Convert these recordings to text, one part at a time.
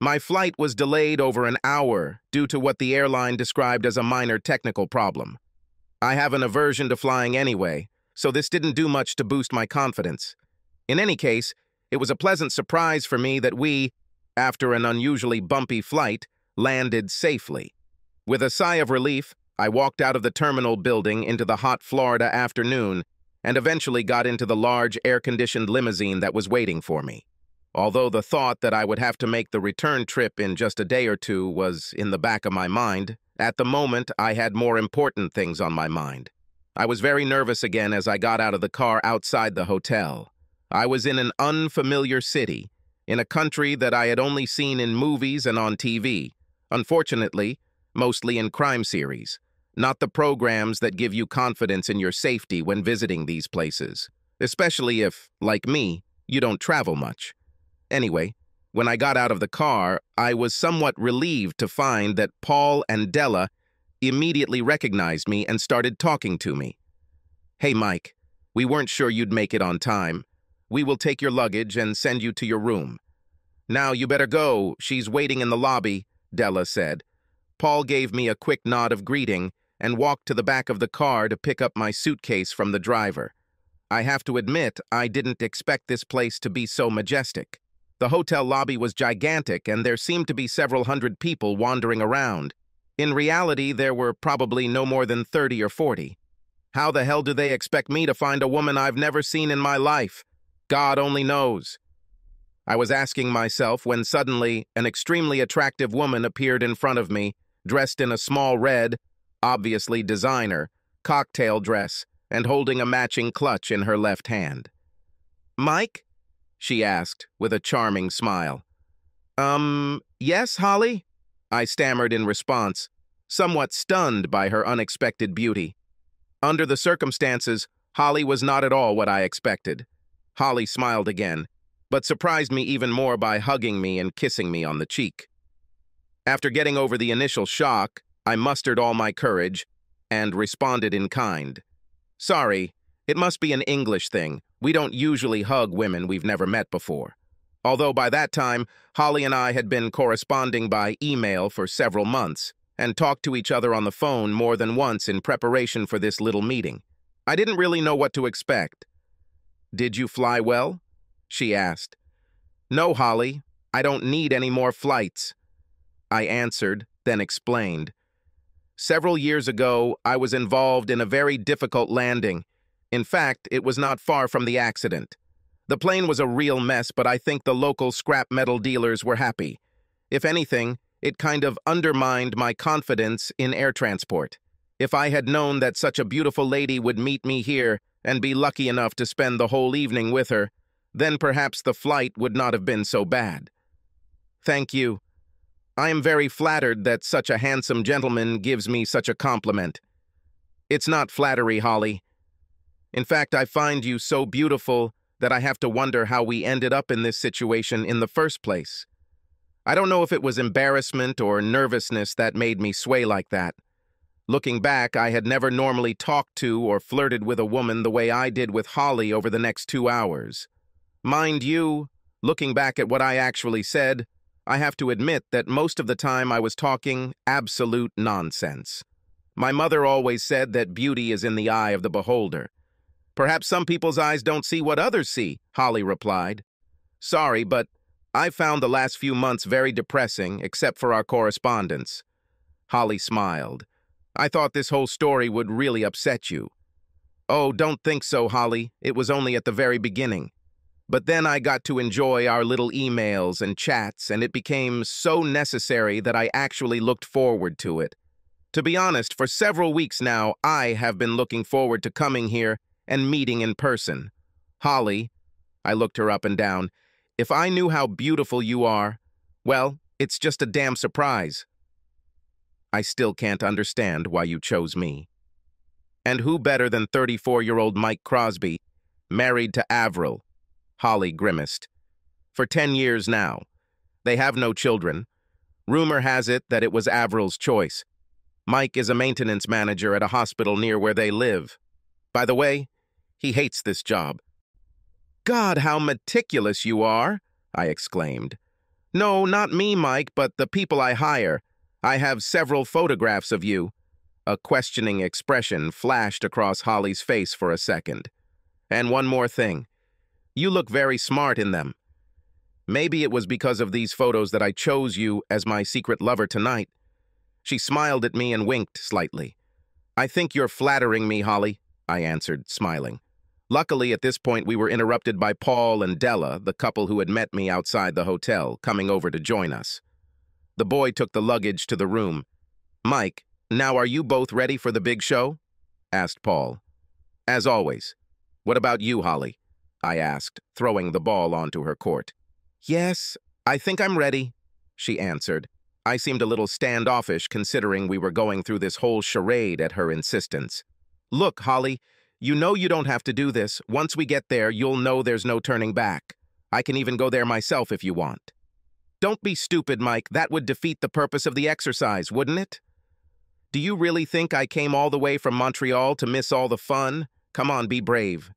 My flight was delayed over an hour due to what the airline described as a minor technical problem. I have an aversion to flying anyway, so this didn't do much to boost my confidence. In any case, it was a pleasant surprise for me that we, after an unusually bumpy flight, landed safely. With a sigh of relief, I walked out of the terminal building into the hot Florida afternoon and eventually got into the large air-conditioned limousine that was waiting for me. Although the thought that I would have to make the return trip in just a day or two was in the back of my mind, at the moment I had more important things on my mind. I was very nervous again as I got out of the car outside the hotel. I was in an unfamiliar city, in a country that I had only seen in movies and on TV. Unfortunately, mostly in crime series, not the programs that give you confidence in your safety when visiting these places, especially if, like me, you don't travel much. Anyway, when I got out of the car, I was somewhat relieved to find that Paul and Della immediately recognized me and started talking to me. "Hey, Mike, we weren't sure you'd make it on time. We will take your luggage and send you to your room. Now you better go, she's waiting in the lobby," Della said. Paul gave me a quick nod of greeting and walked to the back of the car to pick up my suitcase from the driver. I have to admit, I didn't expect this place to be so majestic. The hotel lobby was gigantic and there seemed to be several hundred people wandering around. In reality, there were probably no more than 30 or 40. How the hell do they expect me to find a woman I've never seen in my life? God only knows. I was asking myself when suddenly an extremely attractive woman appeared in front of me, dressed in a small red, obviously designer, cocktail dress and holding a matching clutch in her left hand. "Mike?" she asked with a charming smile. Yes, Holly?" I stammered in response, somewhat stunned by her unexpected beauty. Under the circumstances, Holly was not at all what I expected. Holly smiled again, but surprised me even more by hugging me and kissing me on the cheek. After getting over the initial shock, I mustered all my courage and responded in kind. "Sorry, it must be an English thing. We don't usually hug women we've never met before." Although by that time, Holly and I had been corresponding by email for several months and talked to each other on the phone more than once in preparation for this little meeting. I didn't really know what to expect. "Did you fly well?" she asked. "No, Holly, I don't need any more flights," I answered, then explained. "Several years ago, I was involved in a very difficult landing. In fact, it was not far from the accident. The plane was a real mess, but I think the local scrap metal dealers were happy. If anything, it kind of undermined my confidence in air transport. If I had known that such a beautiful lady would meet me here and be lucky enough to spend the whole evening with her, then perhaps the flight would not have been so bad." "Thank you. I am very flattered that such a handsome gentleman gives me such a compliment." "It's not flattery, Holly. In fact, I find you so beautiful that I have to wonder how we ended up in this situation in the first place. I don't know if it was embarrassment or nervousness that made me sway like that. Looking back, I had never normally talked to or flirted with a woman the way I did with Holly over the next 2 hours. Mind you, looking back at what I actually said, I have to admit that most of the time I was talking absolute nonsense. My mother always said that beauty is in the eye of the beholder. "Perhaps some people's eyes don't see what others see," Holly replied. "Sorry, but I found the last few months very depressing, except for our correspondence." Holly smiled. "I thought this whole story would really upset you." "Oh, don't think so, Holly. It was only at the very beginning. But then I got to enjoy our little emails and chats, and it became so necessary that I actually looked forward to it. To be honest, for several weeks now, I have been looking forward to coming here and meeting in person. Holly," I looked her up and down, "if I knew how beautiful you are, well, it's just a damn surprise. I still can't understand why you chose me." And who better than 34-year-old Mike Crosby, married to Avril? Holly grimaced. "For 10 years now. They have no children. Rumor has it that it was Avril's choice. Mike is a maintenance manager at a hospital near where they live. By the way, he hates this job." "God, how meticulous you are!" I exclaimed. No, not me, Mike, but the people I hire. I have several photographs of you. A questioning expression flashed across Holly's face for a second. And one more thing. You look very smart in them. Maybe it was because of these photos that I chose you as my secret lover tonight. She smiled at me and winked slightly. I think you're flattering me, Holly, I answered, smiling. Luckily, at this point, we were interrupted by Paul and Della, the couple who had met me outside the hotel, coming over to join us. The boy took the luggage to the room. Mike, now are you both ready for the big show? Asked Paul. As always. What about you, Holly? I asked, throwing the ball onto her court. Yes, I think I'm ready, she answered. I seemed a little standoffish considering we were going through this whole charade at her insistence. Look, Holly, you know you don't have to do this. Once we get there, you'll know there's no turning back. I can even go there myself if you want. Don't be stupid, Mike. That would defeat the purpose of the exercise, wouldn't it? Do you really think I came all the way from Montreal to miss all the fun? Come on, be brave.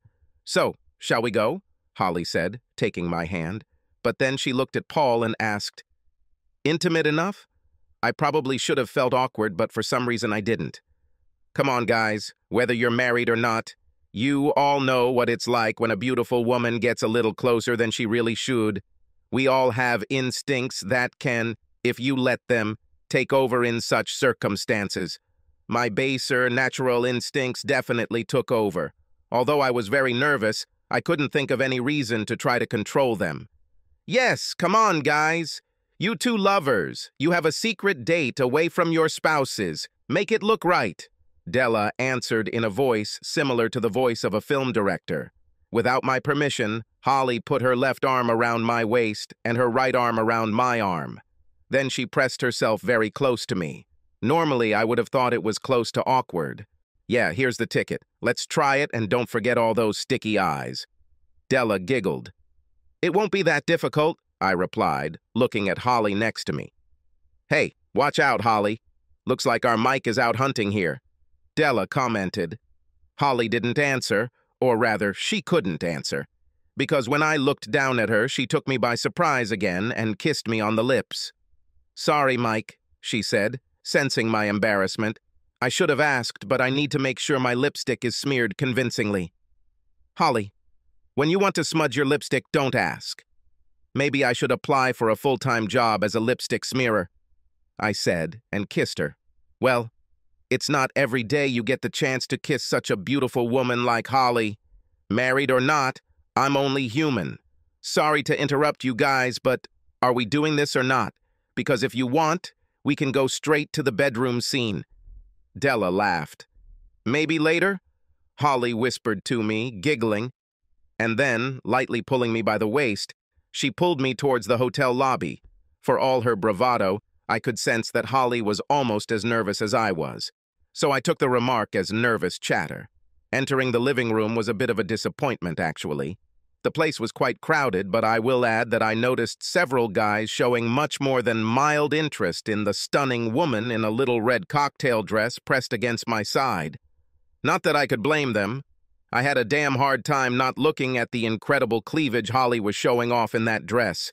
So, shall we go? Holly said, taking my hand. But then she looked at Paul and asked, Intimate enough? I probably should have felt awkward, but for some reason I didn't. Come on, guys, whether you're married or not, you all know what it's like when a beautiful woman gets a little closer than she really should. We all have instincts that can, if you let them, take over in such circumstances. My baser, natural instincts definitely took over. Although I was very nervous, I couldn't think of any reason to try to control them. Yes, come on, guys. You two lovers, you have a secret date away from your spouses. Make it look right. Della answered in a voice similar to the voice of a film director. Without my permission, Holly put her left arm around my waist and her right arm around my arm. Then she pressed herself very close to me. Normally, I would have thought it was close to awkward. Yeah, here's the ticket. Let's try it and don't forget all those sticky eyes. Della giggled. It won't be that difficult, I replied, looking at Holly next to me. Hey, watch out, Holly. Looks like our Mike is out hunting here. Della commented. Holly didn't answer, or rather, she couldn't answer, because when I looked down at her, she took me by surprise again and kissed me on the lips. Sorry, Mike, she said, sensing my embarrassment. I should have asked, but I need to make sure my lipstick is smeared convincingly. Holly, when you want to smudge your lipstick, don't ask. Maybe I should apply for a full-time job as a lipstick smearer, I said, and kissed her. Well, it's not every day you get the chance to kiss such a beautiful woman like Holly. Married or not, I'm only human. Sorry to interrupt you guys, but are we doing this or not? Because if you want, we can go straight to the bedroom scene. Della laughed. Maybe later? Holly whispered to me, giggling, and then, lightly pulling me by the waist, she pulled me towards the hotel lobby. For all her bravado, I could sense that Holly was almost as nervous as I was. So I took the remark as nervous chatter. Entering the living room was a bit of a disappointment, actually. The place was quite crowded, but I will add that I noticed several guys showing much more than mild interest in the stunning woman in a little red cocktail dress pressed against my side. Not that I could blame them. I had a damn hard time not looking at the incredible cleavage Holly was showing off in that dress.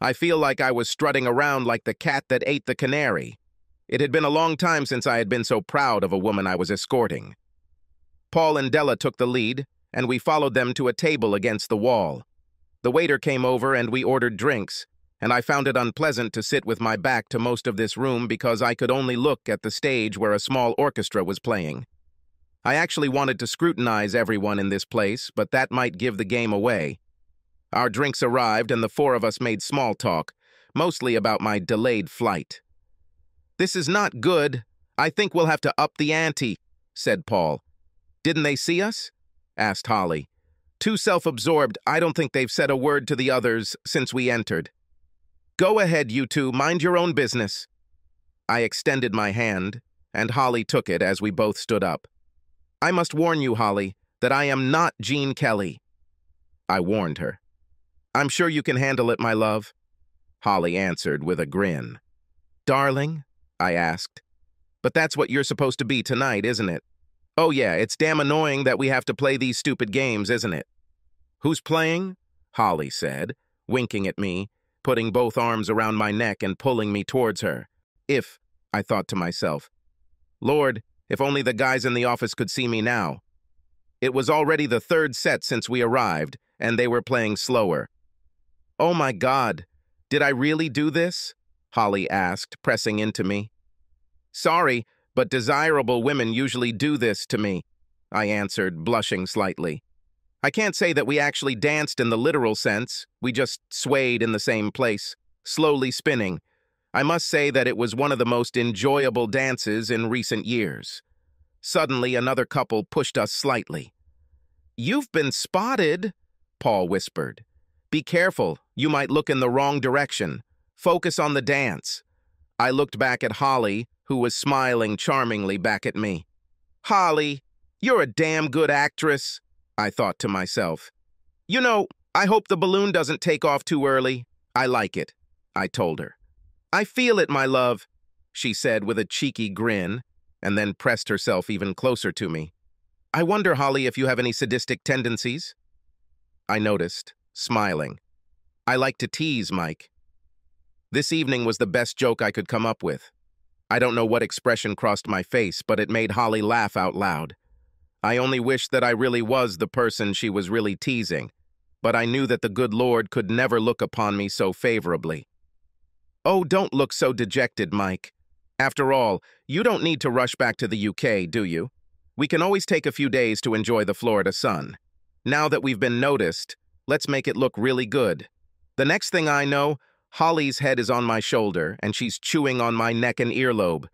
I feel like I was strutting around like the cat that ate the canary. It had been a long time since I had been so proud of a woman I was escorting. Paul and Della took the lead, and we followed them to a table against the wall. The waiter came over and we ordered drinks, and I found it unpleasant to sit with my back to most of this room because I could only look at the stage where a small orchestra was playing. I actually wanted to scrutinize everyone in this place, but that might give the game away. Our drinks arrived and the four of us made small talk, mostly about my delayed flight. This is not good. I think we'll have to up the ante, said Paul. Didn't they see us? Asked Holly. Too self-absorbed, I don't think they've said a word to the others since we entered. Go ahead, you two, mind your own business. I extended my hand, and Holly took it as we both stood up. I must warn you, Holly, that I am not Gene Kelly. I warned her. I'm sure you can handle it, my love, Holly answered with a grin. Darling, I asked, but that's what you're supposed to be tonight, isn't it? Oh yeah, it's damn annoying that we have to play these stupid games, isn't it? Who's playing? Holly said, winking at me, putting both arms around my neck and pulling me towards her. If, I thought to myself. Lord, if only the guys in the office could see me now. It was already the third set since we arrived, and they were playing slower. Oh my God, did I really do this? Holly asked, pressing into me. Sorry, but desirable women usually do this to me, I answered, blushing slightly. I can't say that we actually danced in the literal sense, we just swayed in the same place, slowly spinning. I must say that it was one of the most enjoyable dances in recent years. Suddenly, another couple pushed us slightly. You've been spotted, Paul whispered. Be careful, you might look in the wrong direction. Focus on the dance. I looked back at Holly, who was smiling charmingly back at me. Holly, you're a damn good actress, I thought to myself. You know, I hope the balloon doesn't take off too early. I like it, I told her. I feel it, my love, she said with a cheeky grin, and then pressed herself even closer to me. I wonder, Holly, if you have any sadistic tendencies? I noticed, smiling. I like to tease, Mike. This evening was the best joke I could come up with. I don't know what expression crossed my face, but it made Holly laugh out loud. I only wished that I really was the person she was really teasing, but I knew that the good Lord could never look upon me so favorably. Oh, don't look so dejected, Mike. After all, you don't need to rush back to the UK, do you? We can always take a few days to enjoy the Florida sun. Now that we've been noticed, let's make it look really good. The next thing I know, Holly's head is on my shoulder, and she's chewing on my neck and earlobe.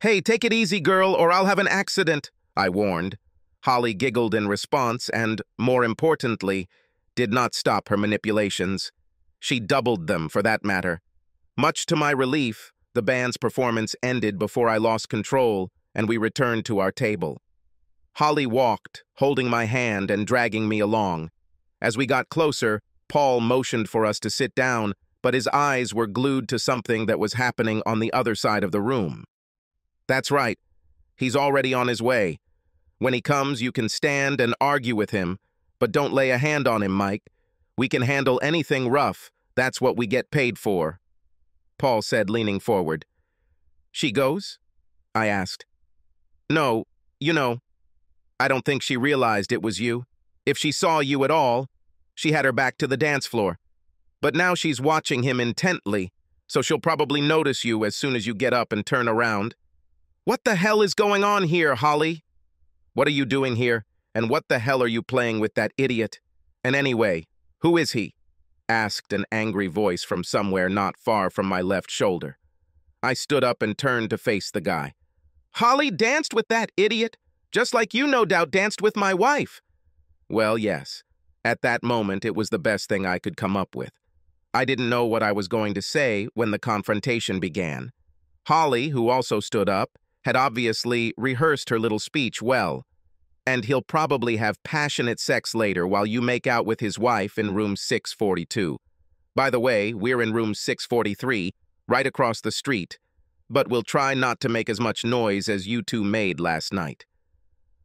Hey, take it easy, girl, or I'll have an accident, I warned. Holly giggled in response and, more importantly, did not stop her manipulations. She doubled them, for that matter. Much to my relief, the band's performance ended before I lost control, and we returned to our table. Holly walked, holding my hand and dragging me along. As we got closer, Paul motioned for us to sit down, but his eyes were glued to something that was happening on the other side of the room. That's right. He's already on his way. When he comes, you can stand and argue with him, but don't lay a hand on him, Mike. We can handle anything rough. That's what we get paid for, Paul said, leaning forward. She goes? I asked. No, you know, I don't think she realized it was you. If she saw you at all, she had her back to the dance floor. But now she's watching him intently, so she'll probably notice you as soon as you get up and turn around. What the hell is going on here, Holly? What are you doing here? And what the hell are you playing with that idiot? And anyway, who is he? Asked an angry voice from somewhere not far from my left shoulder. I stood up and turned to face the guy. Holly danced with that idiot, just like you no doubt danced with my wife. Well, yes. At that moment, it was the best thing I could come up with. I didn't know what I was going to say when the confrontation began. Holly, who also stood up, had obviously rehearsed her little speech well. And he'll probably have passionate sex later while you make out with his wife in room 642. By the way, we're in room 643, right across the street, but we'll try not to make as much noise as you two made last night.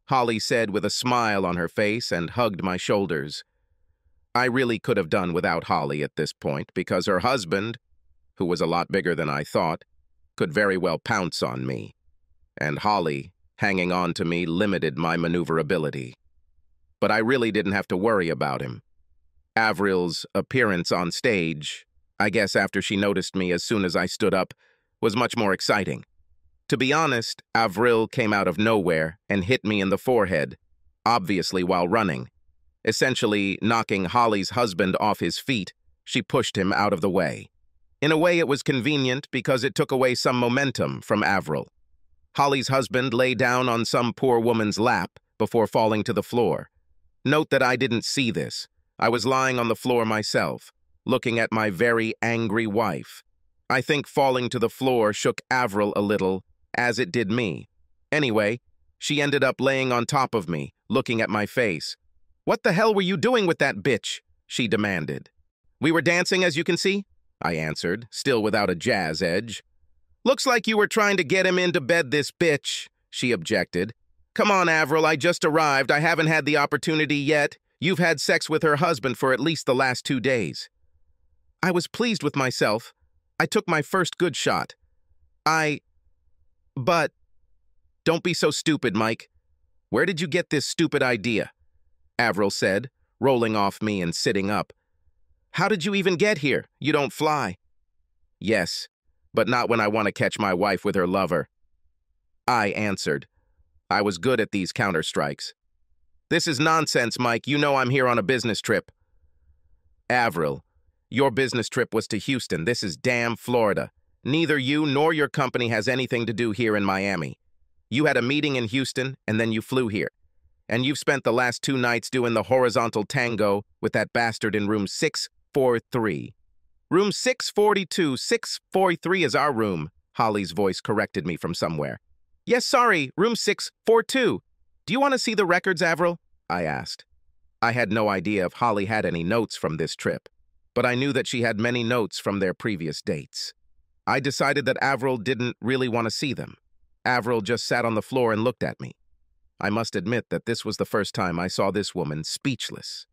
Holly said with a smile on her face and hugged my shoulders. I really could have done without Holly at this point because her husband, who was a lot bigger than I thought, could very well pounce on me. And Holly, hanging on to me, limited my maneuverability. But I really didn't have to worry about him. Avril's appearance on stage, I guess after she noticed me as soon as I stood up, was much more exciting. To be honest, Avril came out of nowhere and hit me in the forehead, obviously while running. Essentially knocking Holly's husband off his feet, she pushed him out of the way. In a way, it was convenient because it took away some momentum from Avril. Holly's husband lay down on some poor woman's lap before falling to the floor. Note that I didn't see this. I was lying on the floor myself, looking at my very angry wife. I think falling to the floor shook Avril a little, as it did me. Anyway, she ended up laying on top of me, looking at my face. What the hell were you doing with that bitch? She demanded. We were dancing, as you can see, I answered, still without a jazz edge. Looks like you were trying to get him into bed, this bitch, she objected. Come on, Avril, I just arrived. I haven't had the opportunity yet. You've had sex with her husband for at least the last 2 days. I was pleased with myself. I took my first good shot. But don't be so stupid, Mike. Where did you get this stupid idea? Avril said, rolling off me and sitting up. How did you even get here? You don't fly. Yes, but not when I want to catch my wife with her lover, I answered. I was good at these counterstrikes. This is nonsense, Mike. You know I'm here on a business trip. Avril, your business trip was to Houston. This is damn Florida. Neither you nor your company has anything to do here in Miami. You had a meeting in Houston, and then you flew here. And you've spent the last 2 nights doing the horizontal tango with that bastard in room 643. Room 642, 643 is our room, Holly's voice corrected me from somewhere. Yes, sorry, room 642. Do you want to see the records, Avril? I asked. I had no idea if Holly had any notes from this trip, but I knew that she had many notes from their previous dates. I decided that Avril didn't really want to see them. Avril just sat on the floor and looked at me. I must admit that this was the first time I saw this woman speechless.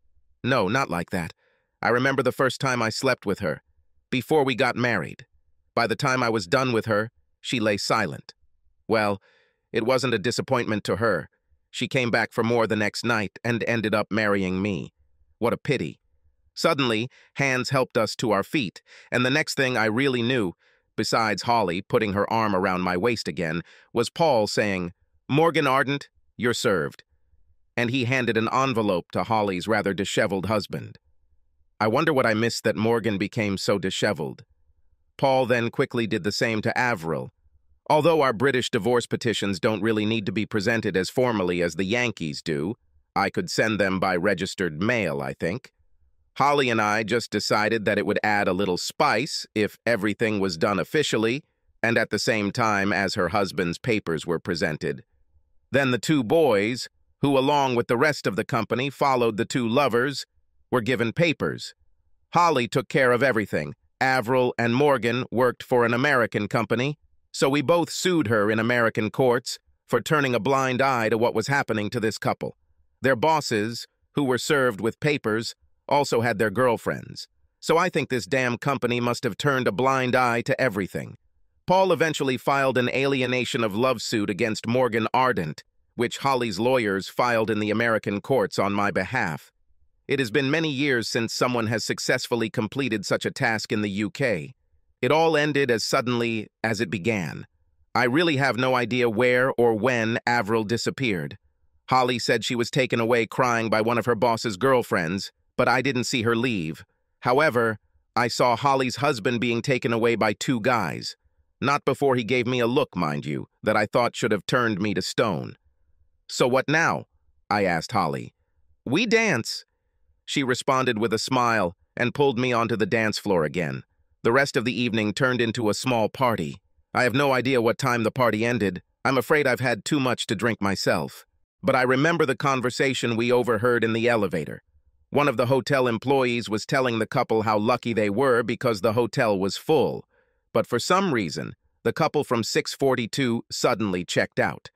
No, not like that. I remember the first time I slept with her, before we got married. By the time I was done with her, she lay silent. Well, it wasn't a disappointment to her. She came back for more the next night and ended up marrying me. What a pity. Suddenly, hands helped us to our feet, and the next thing I really knew, besides Holly putting her arm around my waist again, was Paul saying, Morgan Ardent, you're served. And he handed an envelope to Holly's rather disheveled husband. I wonder what I missed that Morgan became so disheveled. Paul then quickly did the same to Avril. Although our British divorce petitions don't really need to be presented as formally as the Yankees do, I could send them by registered mail, I think. Holly and I just decided that it would add a little spice if everything was done officially and at the same time as her husband's papers were presented. Then the 2 boys, who along with the rest of the company followed the 2 lovers, were given papers. Holly took care of everything. Avril and Morgan worked for an American company, so we both sued her in American courts for turning a blind eye to what was happening to this couple. Their bosses, who were served with papers, also had their girlfriends, so I think this damn company must have turned a blind eye to everything. Paul eventually filed an alienation of love suit against Morgan Ardent, which Holly's lawyers filed in the American courts on my behalf. It has been many years since someone has successfully completed such a task in the UK. It all ended as suddenly as it began. I really have no idea where or when Avril disappeared. Holly said she was taken away crying by one of her boss's girlfriends, but I didn't see her leave. However, I saw Holly's husband being taken away by 2 guys. Not before he gave me a look, mind you, that I thought should have turned me to stone. So what now? I asked Holly. We dance. She responded with a smile and pulled me onto the dance floor again. The rest of the evening turned into a small party. I have no idea what time the party ended. I'm afraid I've had too much to drink myself. But I remember the conversation we overheard in the elevator. One of the hotel employees was telling the couple how lucky they were because the hotel was full. But for some reason, the couple from 642 suddenly checked out.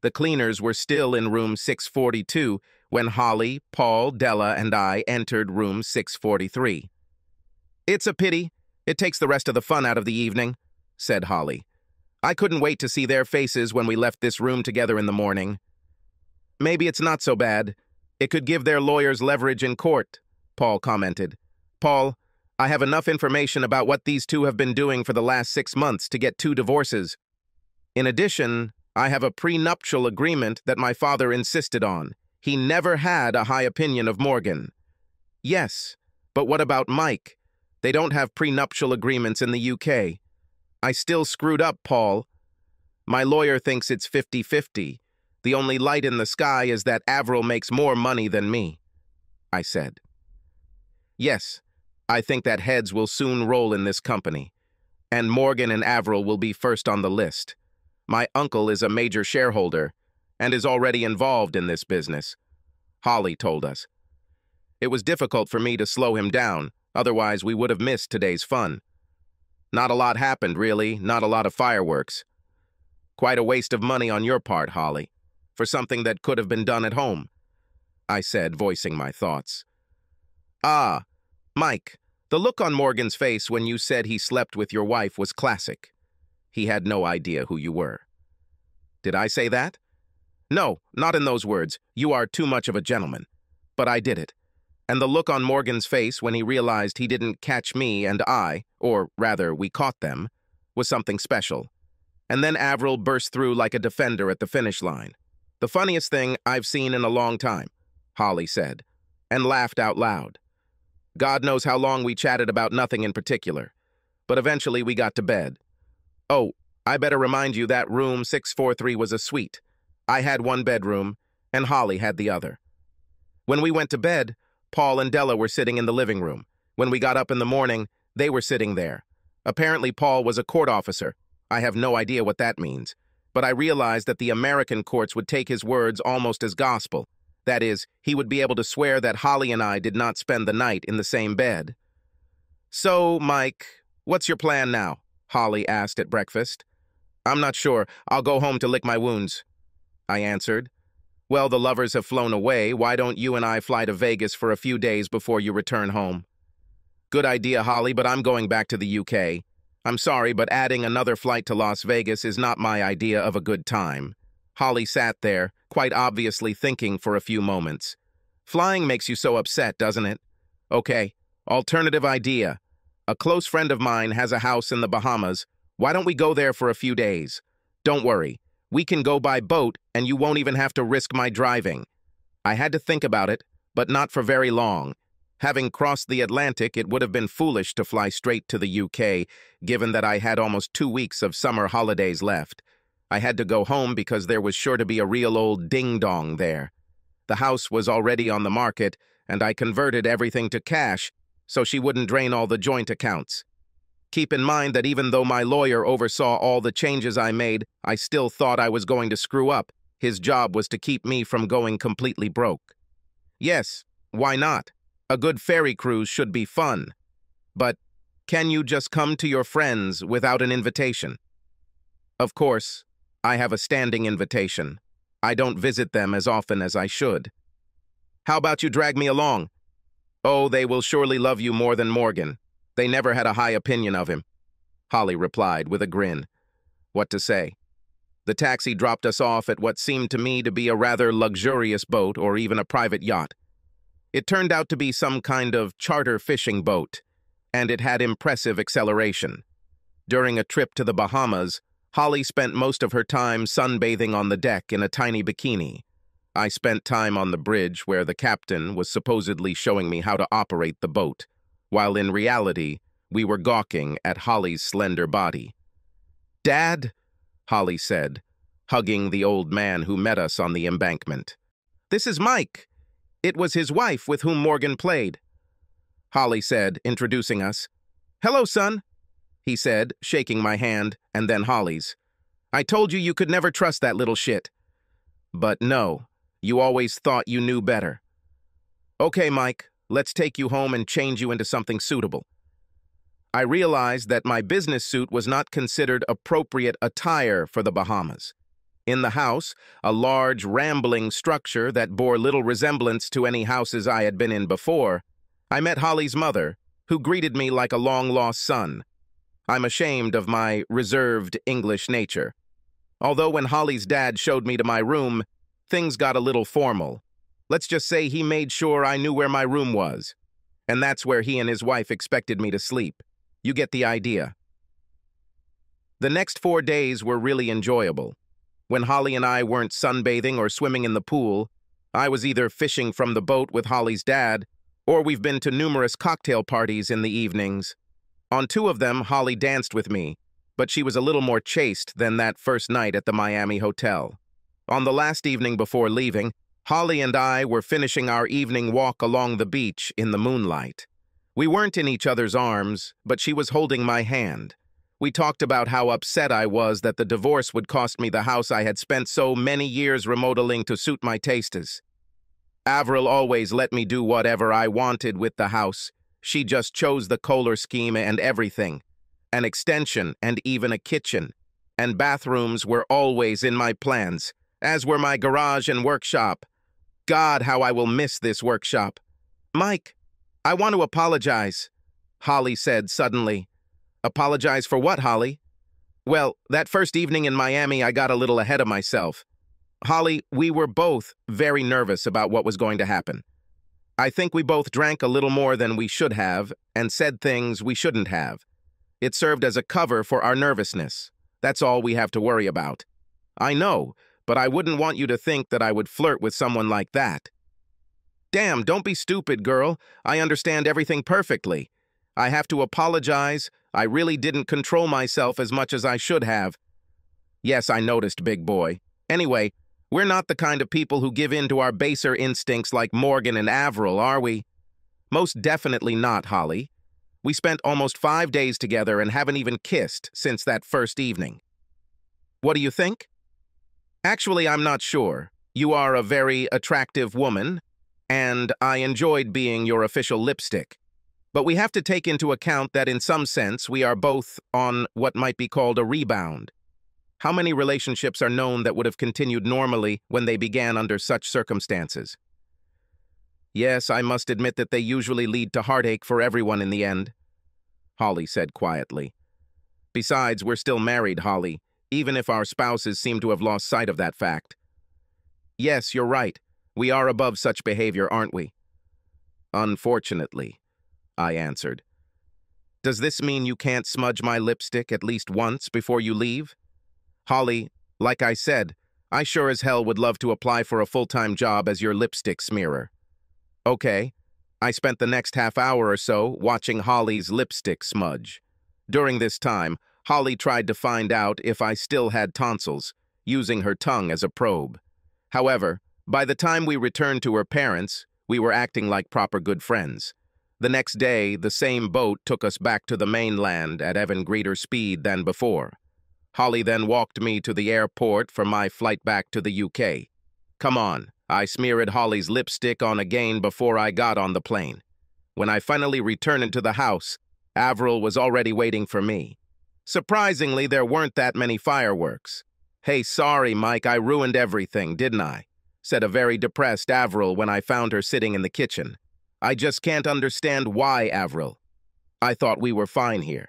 The cleaners were still in room 642 when Holly, Paul, Della, and I entered room 643. It's a pity. It takes the rest of the fun out of the evening, said Holly. I couldn't wait to see their faces when we left this room together in the morning. Maybe it's not so bad. It could give their lawyers leverage in court, Paul commented. Paul, I have enough information about what these 2 have been doing for the last 6 months to get 2 divorces. In addition, I have a prenuptial agreement that my father insisted on. He never had a high opinion of Morgan. Yes, but what about Mike? They don't have prenuptial agreements in the UK. I still screwed up, Paul. My lawyer thinks it's 50-50. The only light in the sky is that Avril makes more money than me, I said. Yes, I think that heads will soon roll in this company, and Morgan and Avril will be first on the list. My uncle is a major shareholder and is already involved in this business, Holly told us. It was difficult for me to slow him down, otherwise we would have missed today's fun. Not a lot happened, really, not a lot of fireworks. Quite a waste of money on your part, Holly, for something that could have been done at home, I said, voicing my thoughts. Ah, Mike, The look on Morgan's face when you said he slept with your wife was classic. He had no idea who you were. Did I say that? No, not in those words. You are too much of a gentleman. But I did it. And the look on Morgan's face when he realized he didn't catch me and I, or rather, we caught them, was something special. And then Avril burst through like a defender at the finish line. The funniest thing I've seen in a long time, Holly said, and laughed out loud. God knows how long we chatted about nothing in particular, but eventually we got to bed. Oh, I better remind you that room 643 was a suite. I had one bedroom, and Holly had the other. When we went to bed, Paul and Della were sitting in the living room. When we got up in the morning, they were sitting there. Apparently Paul was a court officer. I have no idea what that means, but I realized that the American courts would take his words almost as gospel. That is, he would be able to swear that Holly and I did not spend the night in the same bed. So, Mike, what's your plan now? Holly asked at breakfast. I'm not sure. I'll go home to lick my wounds, I answered. Well, the lovers have flown away. Why don't you and I fly to Vegas for a few days before you return home? Good idea, Holly, but I'm going back to the UK. I'm sorry, but adding another flight to Las Vegas is not my idea of a good time. Holly sat there, quite obviously thinking for a few moments. Flying makes you so upset, doesn't it? Okay, alternative idea. A close friend of mine has a house in the Bahamas. Why don't we go there for a few days? Don't worry. We can go by boat, and you won't even have to risk my driving. I had to think about it, but not for very long. Having crossed the Atlantic, it would have been foolish to fly straight to the UK, given that I had almost 2 weeks of summer holidays left. I had to go home because there was sure to be a real old ding-dong there. The house was already on the market, and I converted everything to cash, so she wouldn't drain all the joint accounts. Keep in mind that even though my lawyer oversaw all the changes I made, I still thought I was going to screw up. His job was to keep me from going completely broke. Yes, why not? A good ferry cruise should be fun. But can you just come to your friends without an invitation? Of course, I have a standing invitation. I don't visit them as often as I should. How about you drag me along? Oh, they will surely love you more than Morgan. They never had a high opinion of him, Holly replied with a grin. What to say? The taxi dropped us off at what seemed to me to be a rather luxurious boat or even a private yacht. It turned out to be some kind of charter fishing boat, and it had impressive acceleration. During a trip to the Bahamas, Holly spent most of her time sunbathing on the deck in a tiny bikini. I spent time on the bridge where the captain was supposedly showing me how to operate the boat, while in reality, we were gawking at Holly's slender body. Dad, Holly said, hugging the old man who met us on the embankment. This is Mike. It was his wife with whom Morgan played. Holly said, introducing us. Hello, son, he said, shaking my hand and then Holly's. I told you you could never trust that little shit. But no, you always thought you knew better. Okay, Mike. Let's take you home and change you into something suitable. I realized that my business suit was not considered appropriate attire for the Bahamas. In the house, a large, rambling structure that bore little resemblance to any houses I had been in before, I met Holly's mother, who greeted me like a long-lost son. I'm ashamed of my reserved English nature. Although when Holly's dad showed me to my room, things got a little formal. Let's just say he made sure I knew where my room was. And that's where he and his wife expected me to sleep. You get the idea. The next 4 days were really enjoyable. When Holly and I weren't sunbathing or swimming in the pool, I was either fishing from the boat with Holly's dad, or we've been to numerous cocktail parties in the evenings. On 2 of them, Holly danced with me, but she was a little more chaste than that first night at the Miami hotel. On the last evening before leaving, Holly and I were finishing our evening walk along the beach in the moonlight. We weren't in each other's arms, but she was holding my hand. We talked about how upset I was that the divorce would cost me the house I had spent so many years remodeling to suit my tastes. Avril always let me do whatever I wanted with the house. She just chose the Kohler schema and everything. An extension and even a kitchen. And bathrooms were always in my plans, as were my garage and workshop. God, how I will miss this workshop. Mike, I want to apologize, Holly said suddenly. Apologize for what, Holly? Well, that first evening in Miami, I got a little ahead of myself. Holly, we were both very nervous about what was going to happen. I think we both drank a little more than we should have and said things we shouldn't have. It served as a cover for our nervousness. That's all we have to worry about. I know, but I wouldn't want you to think that I would flirt with someone like that. Damn, don't be stupid, girl. I understand everything perfectly. I have to apologize. I really didn't control myself as much as I should have. Yes, I noticed, big boy. Anyway, we're not the kind of people who give in to our baser instincts like Morgan and Avril, are we? Most definitely not, Holly. We spent almost 5 days together and haven't even kissed since that first evening. What do you think? Actually, I'm not sure. You are a very attractive woman, and I enjoyed being your official lipstick. But we have to take into account that in some sense we are both on what might be called a rebound. How many relationships are known that would have continued normally when they began under such circumstances? Yes, I must admit that they usually lead to heartache for everyone in the end, Holly said quietly. Besides, we're still married, Holly, even if our spouses seem to have lost sight of that fact. Yes, you're right. We are above such behavior, aren't we? Unfortunately, I answered. Does this mean you can't smudge my lipstick at least once before you leave? Holly, like I said, I sure as hell would love to apply for a full-time job as your lipstick smearer. Okay, I spent the next half hour or so watching Holly's lipstick smudge. During this time, Holly tried to find out if I still had tonsils, using her tongue as a probe. However, by the time we returned to her parents, we were acting like proper good friends. The next day, the same boat took us back to the mainland at even greater speed than before. Holly then walked me to the airport for my flight back to the UK. Come on, I smeared Holly's lipstick on again before I got on the plane. When I finally returned to the house, Avril was already waiting for me. Surprisingly, there weren't that many fireworks. Hey, sorry, Mike, I ruined everything, didn't I? Said a very depressed Avril when I found her sitting in the kitchen. I just can't understand why, Avril. I thought we were fine here.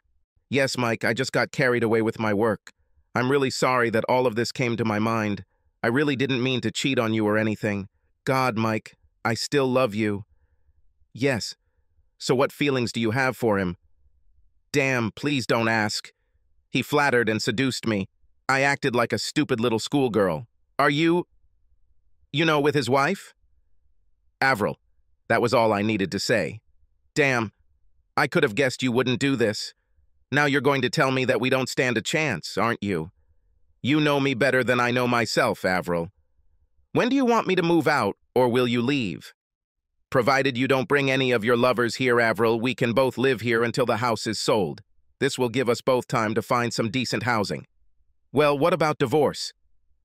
Yes, Mike, I just got carried away with my work. I'm really sorry that all of this came to my mind. I really didn't mean to cheat on you or anything. God, Mike, I still love you. Yes. So what feelings do you have for him? Damn, please don't ask. He flattered and seduced me. I acted like a stupid little schoolgirl. Are you... you know, with his wife? Avril, that was all I needed to say. Damn, I could have guessed you wouldn't do this. Now you're going to tell me that we don't stand a chance, aren't you? You know me better than I know myself, Avril. When do you want me to move out, or will you leave? Provided you don't bring any of your lovers here, Avril, we can both live here until the house is sold. This will give us both time to find some decent housing. Well, what about divorce?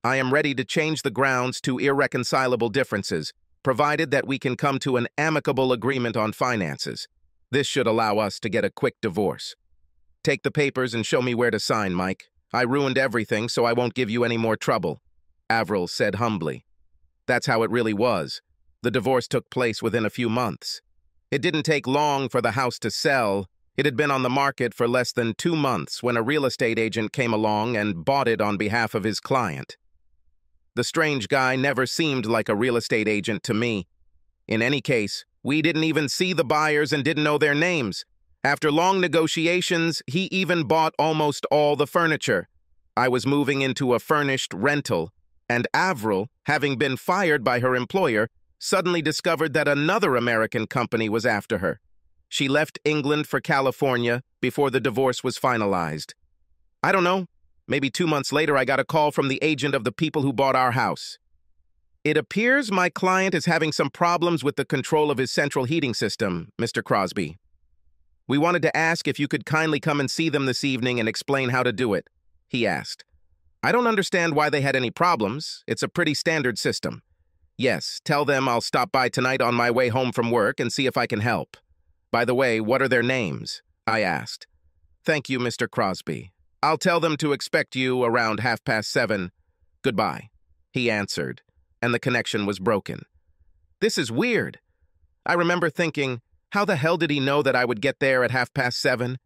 I am ready to change the grounds to irreconcilable differences, provided that we can come to an amicable agreement on finances. This should allow us to get a quick divorce. Take the papers and show me where to sign, Mike. I ruined everything, so I won't give you any more trouble, Avril said humbly. That's how it really was. The divorce took place within a few months. It didn't take long for the house to sell. It had been on the market for less than 2 months when a real estate agent came along and bought it on behalf of his client. The strange guy never seemed like a real estate agent to me. In any case, we didn't even see the buyers and didn't know their names. After long negotiations, he even bought almost all the furniture. I was moving into a furnished rental, and Avril, having been fired by her employer, suddenly discovered that another American company was after her. She left England for California before the divorce was finalized. I don't know, maybe 2 months later I got a call from the agent of the people who bought our house. It appears my client is having some problems with the control of his central heating system, Mr. Crosby. We wanted to ask if you could kindly come and see them this evening and explain how to do it, he asked. I don't understand why they had any problems. It's a pretty standard system. Yes, tell them I'll stop by tonight on my way home from work and see if I can help. By the way, what are their names? I asked. Thank you, Mr. Crosby. I'll tell them to expect you around 7:30. Goodbye, he answered, and the connection was broken. This is weird. I remember thinking, How the hell did he know that I would get there at 7:30?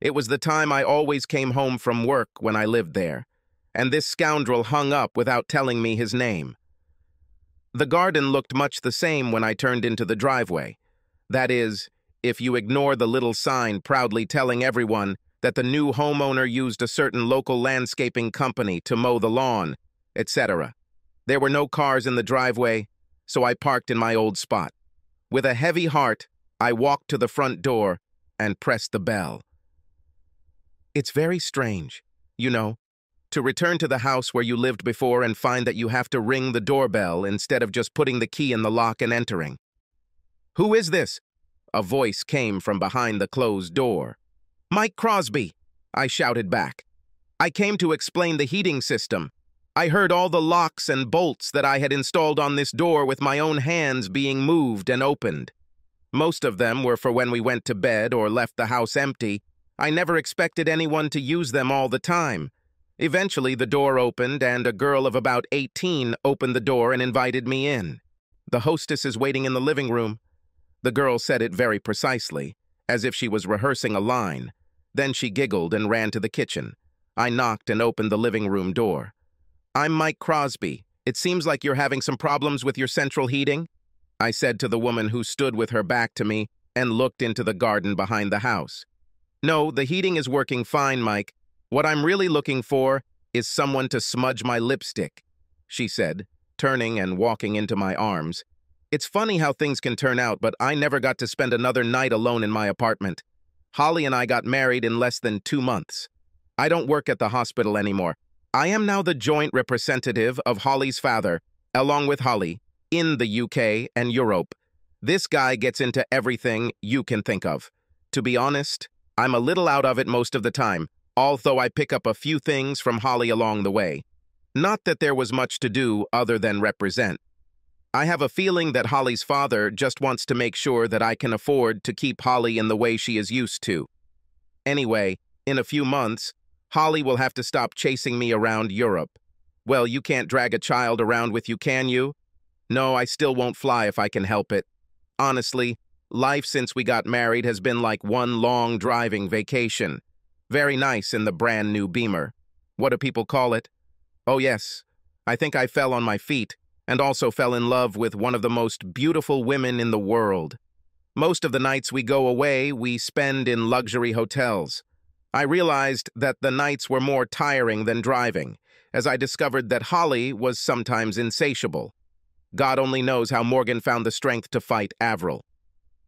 It was the time I always came home from work when I lived there, and this scoundrel hung up without telling me his name. The garden looked much the same when I turned into the driveway. That is, if you ignore the little sign proudly telling everyone that the new homeowner used a certain local landscaping company to mow the lawn, etc. There were no cars in the driveway, so I parked in my old spot. With a heavy heart, I walked to the front door and pressed the bell. It's very strange, you know, to return to the house where you lived before and find that you have to ring the doorbell instead of just putting the key in the lock and entering. Who is this? A voice came from behind the closed door. Mike Crosby, I shouted back. I came to explain the heating system. I heard all the locks and bolts that I had installed on this door with my own hands being moved and opened. Most of them were for when we went to bed or left the house empty. I never expected anyone to use them all the time. Eventually, the door opened, and a girl of about 18 opened the door and invited me in. The hostess is waiting in the living room. The girl said it very precisely, as if she was rehearsing a line. Then she giggled and ran to the kitchen. I knocked and opened the living room door. I'm Mike Crosby. It seems like you're having some problems with your central heating, I said to the woman who stood with her back to me and looked into the garden behind the house. No, the heating is working fine, Mike. What I'm really looking for is someone to smudge my lipstick, she said, turning and walking into my arms. It's funny how things can turn out, but I never got to spend another night alone in my apartment. Holly and I got married in less than 2 months. I don't work at the hospital anymore. I am now the joint representative of Holly's father, along with Holly, in the UK and Europe. This guy gets into everything you can think of. To be honest, I'm a little out of it most of the time, although I pick up a few things from Holly along the way. Not that there was much to do other than represent. I have a feeling that Holly's father just wants to make sure that I can afford to keep Holly in the way she is used to. Anyway, in a few months, Holly will have to stop chasing me around Europe. Well, you can't drag a child around with you, can you? No, I still won't fly if I can help it. Honestly, life since we got married has been like one long driving vacation. Very nice in the brand new Beamer. What do people call it? Oh yes, I think I fell on my feet and also fell in love with one of the most beautiful women in the world. Most of the nights we go away, we spend in luxury hotels. I realized that the nights were more tiring than driving, as I discovered that Holly was sometimes insatiable. God only knows how Morgan found the strength to fight Avril.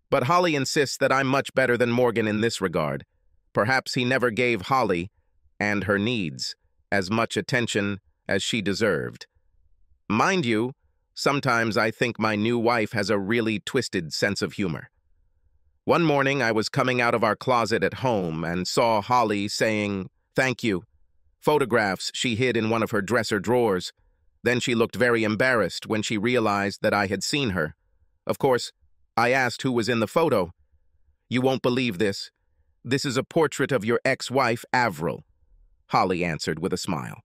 But Holly insists that I'm much better than Morgan in this regard. Perhaps he never gave Holly, and her needs, as much attention as she deserved. Mind you, sometimes I think my new wife has a really twisted sense of humor. One morning, I was coming out of our closet at home and saw Holly saying, "Thank you," photographs she hid in one of her dresser drawers. Then she looked very embarrassed when she realized that I had seen her. Of course, I asked who was in the photo. "You won't believe this. This is a portrait of your ex-wife, Avril," Holly answered with a smile.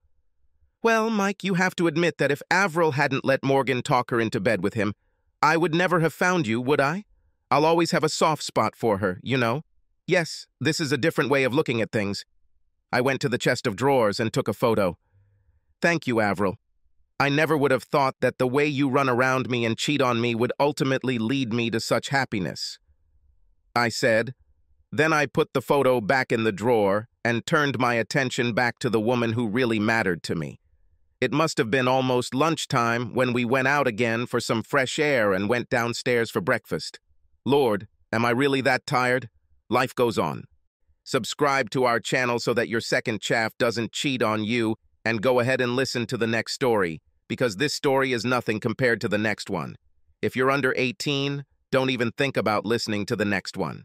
Well, Mike, you have to admit that if Avril hadn't let Morgan talk her into bed with him, I would never have found you, would I? I'll always have a soft spot for her, you know? Yes, this is a different way of looking at things. I went to the chest of drawers and took a photo. Thank you, Avril. I never would have thought that the way you run around me and cheat on me would ultimately lead me to such happiness, I said. Then I put the photo back in the drawer and turned my attention back to the woman who really mattered to me. It must have been almost lunchtime when we went out again for some fresh air and went downstairs for breakfast. Lord, am I really that tired? Life goes on. Subscribe to our channel so that your second chaff doesn't cheat on you, and go ahead and listen to the next story, because this story is nothing compared to the next one. If you're under 18, don't even think about listening to the next one.